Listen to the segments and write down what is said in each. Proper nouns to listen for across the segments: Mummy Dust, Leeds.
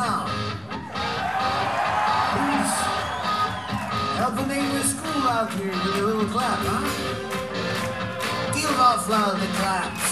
now. Who's helping English school out here with a little clap, huh? Give off loud the claps.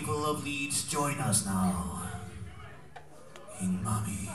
people of Leeds, join us now in Mummy